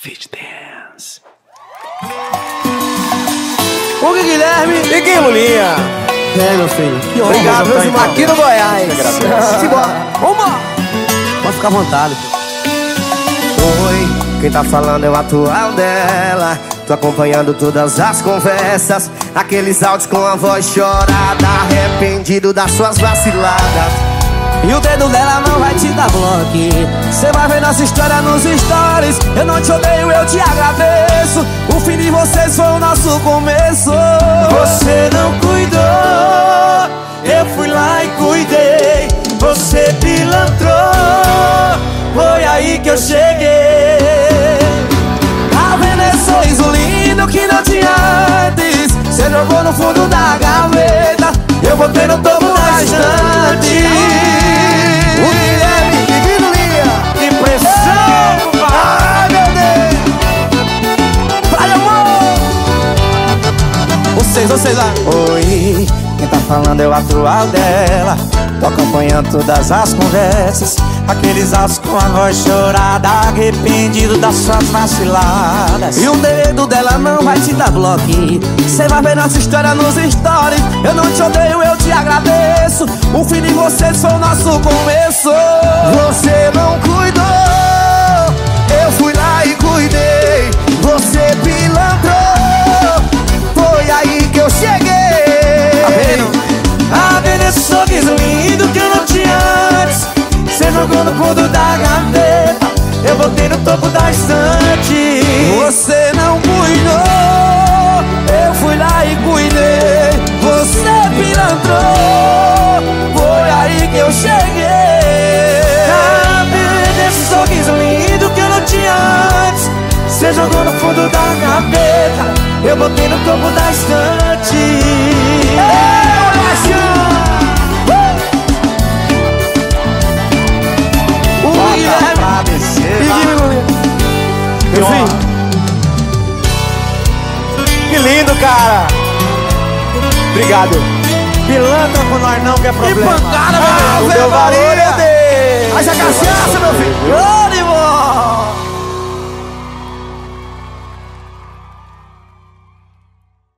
FitDance. Hugo Guilherme e Gui Lulinha. É, meu filho. Que honra. Obrigado, meus irmãos aqui do Goiás. Simbora. Vamos! Pode ficar à vontade. Oi, quem tá falando é o atual dela. Tô acompanhando todas as conversas, aqueles áudios com a voz chorada, arrependido das suas vaciladas. E o dedo dela não vai te dar bloco. Cê vai ver nossa história nos stories. Eu não te odeio, eu te agradeço. O fim de vocês foi o nosso começo. Você não cuidou, eu fui lá e cuidei. Você pilantrou, foi aí que eu cheguei. Tá vendo esse sorriso lindo que não tinha antes? Cê jogou no fundo da gaveta, eu botei no topo da estante. Vocês lá. Oi, quem tá falando é o atual dela. Tô acompanhando todas as conversas, aqueles aços com a voz chorada, arrependido das suas vaciladas. E o dedo dela não vai te dar bloco. Cê vai ver nossa história nos stories. Eu não te odeio, eu te agradeço. O fim de vocês foi o nosso começo. Você não cuidou, eu fui lá e cuidei. Você pilantrou, eu cheguei. Tá vendo esse sorriso lindo que eu não tinha antes? Cê jogou no fundo da gaveta, eu botei no topo da estante. Você não cuidou, eu fui lá e cuidei. Você pilantrou, foi aí que eu cheguei. Tá vendo esse sorriso lindo que eu não tinha antes? Cê jogou no fundo da gaveta, eu botei no topo da estante. O Guilherme. Que lindo, cara. Obrigado. Pilantra com nós não, que é problema. Que pancada, meu Deus. Deu valor, meu Deus. Faz a cachaça, meu filho.